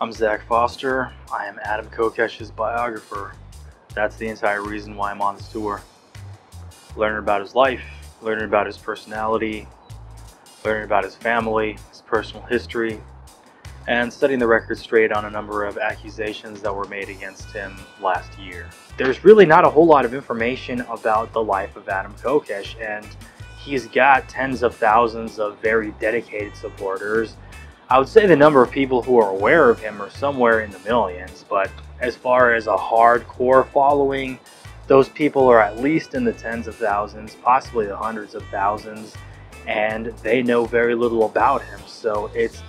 I'm Zach Foster. I am Adam Kokesh's biographer. That's the entire reason why I'm on this tour. Learning about his life, learning about his personality, learning about his family, his personal history, and setting the record straight on a number of accusations that were made against him last year. There's really not a whole lot of information about the life of Adam Kokesh, and he's got tens of thousands of very dedicated supporters. I would say the number of people who are aware of him are somewhere in the millions, but as far as a hardcore following, those people are at least in the tens of thousands, possibly the hundreds of thousands, and they know very little about him. So it's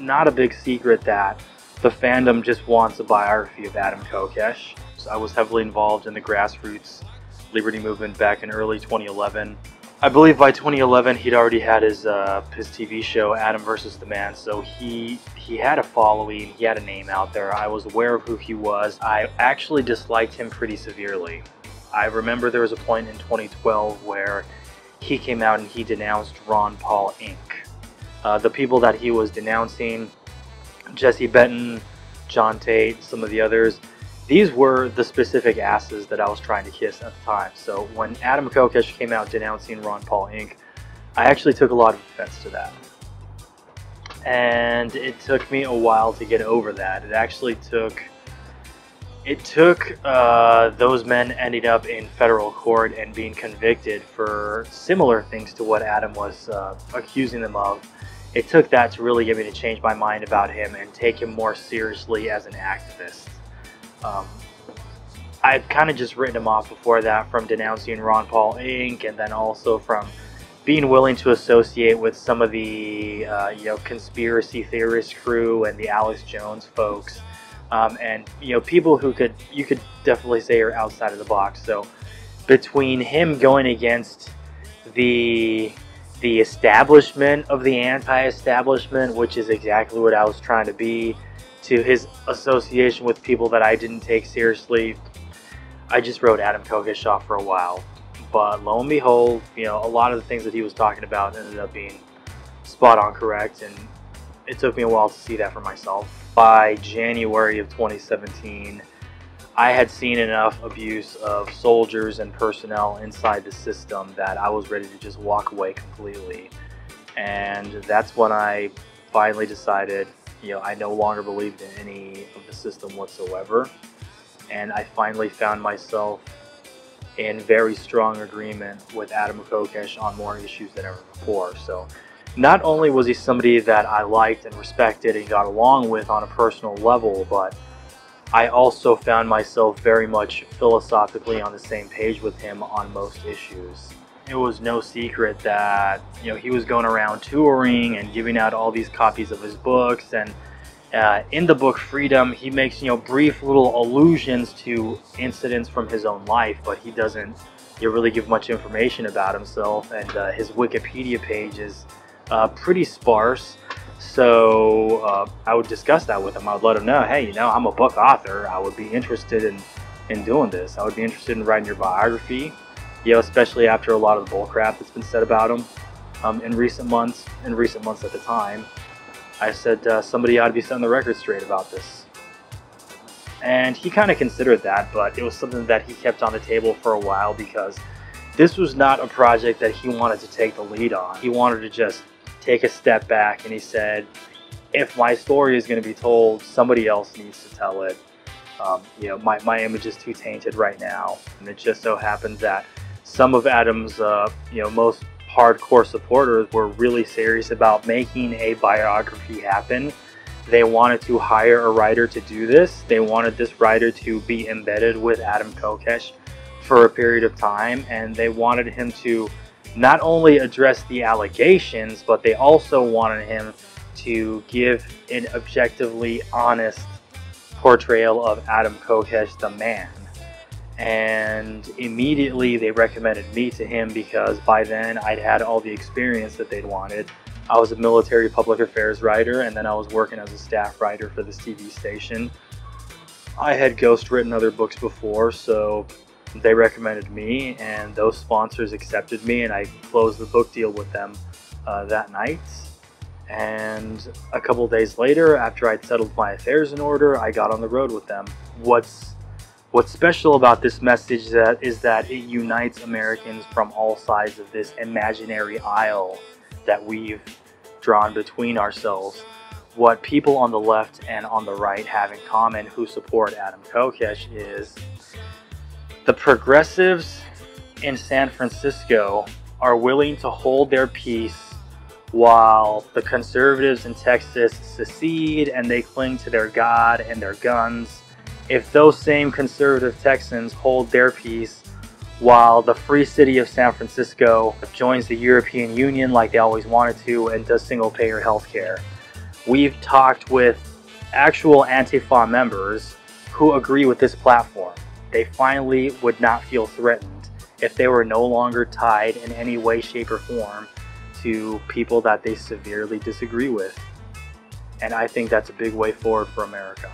not a big secret that the fandom just wants a biography of Adam Kokesh. So I was heavily involved in the grassroots liberty movement back in early 2011. I believe by 2011 he'd already had his TV show Adam versus the Man, so he had a following, he had a name out there. I was aware of who he was. I actually disliked him pretty severely. I remember there was a point in 2012 where he came out and he denounced Ron Paul, Inc. The people that he was denouncing, Jesse Benton, John Tate, some of the others, these were the specific asses that I was trying to kiss at the time. So when Adam Kokesh came out denouncing Ron Paul, Inc., I actually took a lot of offense to that. And it took me a while to get over that. It actually took... those men ending up in federal court and being convicted for similar things to what Adam was accusing them of. It took that to really get me to change my mind about him and take him more seriously as an activist. I had kind of just written him off before that from denouncing Ron Paul, Inc., and then also from being willing to associate with some of the conspiracy theorist crew and the Alex Jones folks, and people who you could definitely say are outside of the box. So between him going against the establishment of the anti-establishment, which is exactly what I was trying to be, to his association with people that I didn't take seriously, I just wrote Adam Kokesh off for a while. But lo and behold, a lot of the things that he was talking about ended up being spot on correct, and it took me a while to see that for myself. By January of 2017, I had seen enough abuse of soldiers and personnel inside the system that I was ready to just walk away completely. And that's when I finally decided, I no longer believed in any of the system whatsoever, and I finally found myself in very strong agreement with Adam Kokesh on more issues than ever before. So not only was he somebody that I liked and respected and got along with on a personal level, but I also found myself very much philosophically on the same page with him on most issues. It was no secret that he was going around touring and giving out all these copies of his books, and in the book Freedom he makes brief little allusions to incidents from his own life, but he doesn't really give much information about himself, and his Wikipedia page is pretty sparse. So I would discuss that with him. I would let him know, hey, I'm a book author. I would be interested in doing this. I would be interested in writing your biography. Especially after a lot of the bullcrap that's been said about him in recent months at the time. I said, somebody ought to be setting the record straight about this. And he kind of considered that, but it was something that he kept on the table for a while because this was not a project that he wanted to take the lead on. He wanted to just take a step back, and he said, if my story is going to be told, somebody else needs to tell it. My image is too tainted right now. And it just so happens that some of Adam's most hardcore supporters were really serious about making a biography happen. They wanted to hire a writer to do this. They wanted this writer to be embedded with Adam Kokesh for a period of time, and they wanted him to not only address the allegations, but they also wanted him to give an objectively honest portrayal of Adam Kokesh the man. And immediately they recommended me to him because by then I'd had all the experience that they'd wanted. I was a military public affairs writer, and then I was working as a staff writer for this TV station. I had ghostwritten other books before, so they recommended me, and those sponsors accepted me, and I closed the book deal with them that night. And a couple of days later, after I'd settled my affairs in order, I got on the road with them. What's special about this message is that it unites Americans from all sides of this imaginary aisle that we've drawn between ourselves. What people on the left and on the right have in common who support Adam Kokesh is the progressives in San Francisco are willing to hold their peace while the conservatives in Texas secede and they cling to their God and their guns. If those same conservative Texans hold their peace while the free city of San Francisco joins the European Union like they always wanted to and does single-payer healthcare. We've talked with actual Antifa members who agree with this platform. They finally would not feel threatened if they were no longer tied in any way, shape, or form to people that they severely disagree with. And I think that's a big way forward for America.